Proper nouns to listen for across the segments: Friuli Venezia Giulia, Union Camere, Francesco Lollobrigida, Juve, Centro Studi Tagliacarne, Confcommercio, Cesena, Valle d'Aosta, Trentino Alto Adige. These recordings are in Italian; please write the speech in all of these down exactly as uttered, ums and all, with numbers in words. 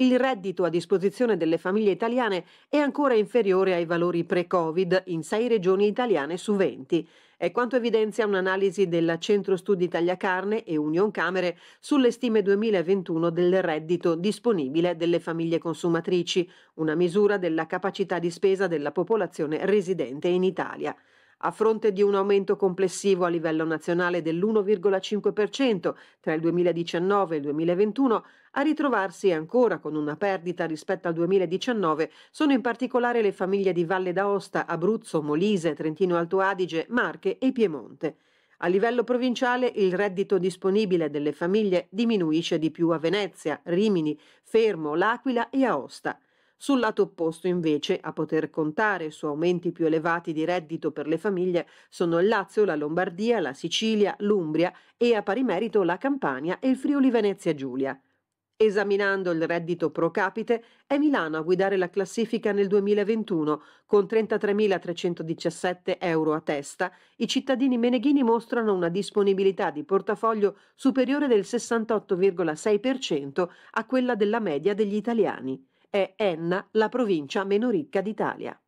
Il reddito a disposizione delle famiglie italiane è ancora inferiore ai valori pre-Covid in sei regioni italiane su venti. È quanto evidenzia un'analisi della Centro Studi Tagliacarne e Union Camere sulle stime duemilaventuno del reddito disponibile delle famiglie consumatrici, una misura della capacità di spesa della popolazione residente in Italia. A fronte di un aumento complessivo a livello nazionale dell'uno virgola cinque per cento tra il duemiladiciannove e il duemilaventuno, a ritrovarsi ancora con una perdita rispetto al duemiladiciannove sono in particolare le famiglie di Valle d'Aosta, Abruzzo, Molise, Trentino Alto Adige, Marche e Piemonte. A livello provinciale il reddito disponibile delle famiglie diminuisce di più a Venezia, Rimini, Fermo, L'Aquila e Aosta. Sul lato opposto, invece, a poter contare su aumenti più elevati di reddito per le famiglie sono il Lazio, la Lombardia, la Sicilia, l'Umbria e a pari merito la Campania e il Friuli Venezia Giulia. Esaminando il reddito pro capite, è Milano a guidare la classifica nel duemilaventuno, con trentatremilatrecentodiciassette euro a testa. I cittadini meneghini mostrano una disponibilità di portafoglio superiore del sessantotto virgola sei per cento a quella della media degli italiani. È Enna la provincia meno ricca d'Italia.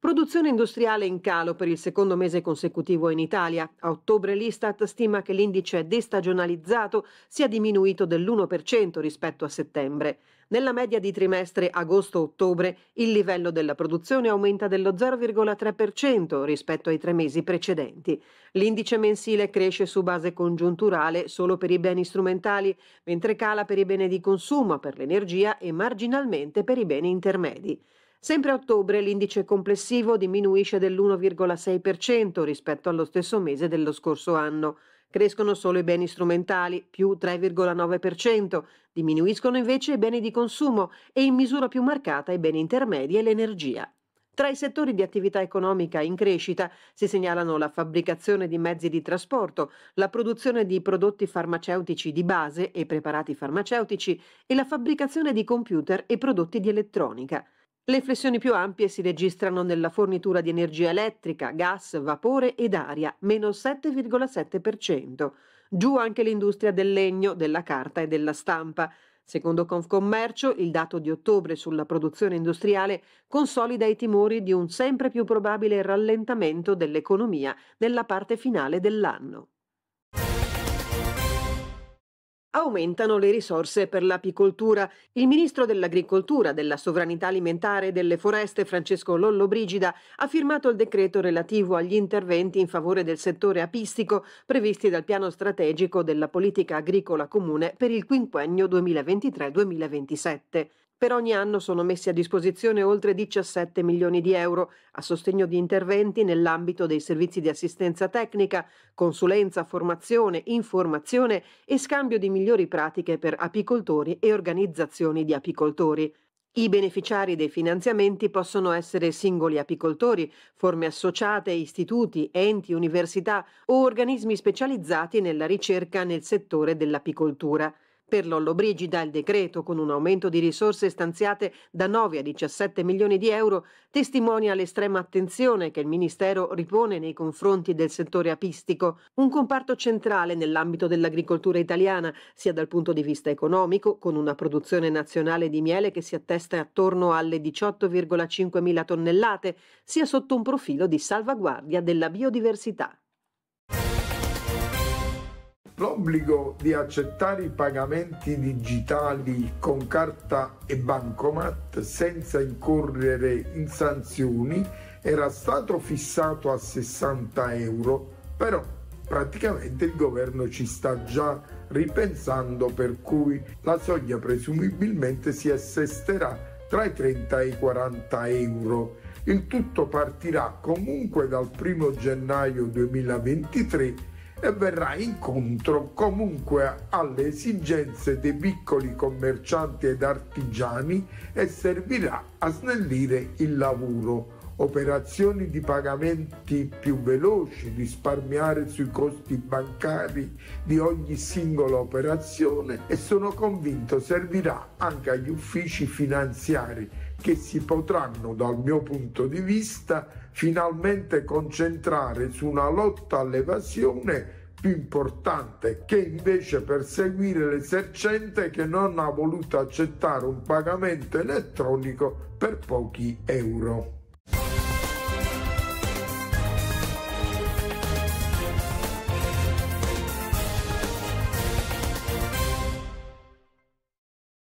Produzione industriale in calo per il secondo mese consecutivo in Italia. A ottobre l'Istat stima che l'indice destagionalizzato sia diminuito dell'uno per cento rispetto a settembre. Nella media di trimestre agosto-ottobre il livello della produzione aumenta dello zero virgola tre per cento rispetto ai tre mesi precedenti. L'indice mensile cresce su base congiunturale solo per i beni strumentali, mentre cala per i beni di consumo, per l'energia e marginalmente per i beni intermedi. Sempre a ottobre l'indice complessivo diminuisce dell'uno virgola sei per cento rispetto allo stesso mese dello scorso anno. Crescono solo i beni strumentali, più tre virgola nove per cento, diminuiscono invece i beni di consumo e in misura più marcata i beni intermedi e l'energia. Tra i settori di attività economica in crescita si segnalano la fabbricazione di mezzi di trasporto, la produzione di prodotti farmaceutici di base e preparati farmaceutici e la fabbricazione di computer e prodotti di elettronica. Le flessioni più ampie si registrano nella fornitura di energia elettrica, gas, vapore ed aria, meno sette virgola sette per cento. Giù anche l'industria del legno, della carta e della stampa. Secondo Confcommercio, il dato di ottobre sulla produzione industriale consolida i timori di un sempre più probabile rallentamento dell'economia nella parte finale dell'anno. Aumentano le risorse per l'apicoltura. Il ministro dell'Agricoltura, della Sovranità Alimentare e delle Foreste, Francesco Lollobrigida, ha firmato il decreto relativo agli interventi in favore del settore apistico previsti dal piano strategico della politica agricola comune per il quinquennio duemilaventitré duemilaventisette. Per ogni anno sono messi a disposizione oltre diciassette milioni di euro a sostegno di interventi nell'ambito dei servizi di assistenza tecnica, consulenza, formazione, informazione e scambio di migliori pratiche per apicoltori e organizzazioni di apicoltori. I beneficiari dei finanziamenti possono essere singoli apicoltori, forme associate, istituti, enti, università o organismi specializzati nella ricerca nel settore dell'apicoltura. Per Lollobrigida il decreto, con un aumento di risorse stanziate da nove a diciassette milioni di euro, testimonia l'estrema attenzione che il Ministero ripone nei confronti del settore apistico, un comparto centrale nell'ambito dell'agricoltura italiana, sia dal punto di vista economico, con una produzione nazionale di miele che si attesta attorno alle diciotto virgola cinque mila tonnellate, sia sotto un profilo di salvaguardia della biodiversità. L'obbligo di accettare i pagamenti digitali con carta e bancomat senza incorrere in sanzioni era stato fissato a sessanta euro, però praticamente il governo ci sta già ripensando, per cui la soglia presumibilmente si assesterà tra i trenta e i quaranta euro. Il tutto partirà comunque dal primo gennaio duemilaventitré e verrà incontro comunque alle esigenze dei piccoli commercianti ed artigiani e servirà a snellire il lavoro, operazioni di pagamenti più veloci, risparmiare sui costi bancari di ogni singola operazione, e sono convinto servirà anche agli uffici finanziari, che si potranno, dal mio punto di vista, finalmente concentrare su una lotta all'evasione più importante, che invece perseguire l'esercente che non ha voluto accettare un pagamento elettronico per pochi euro.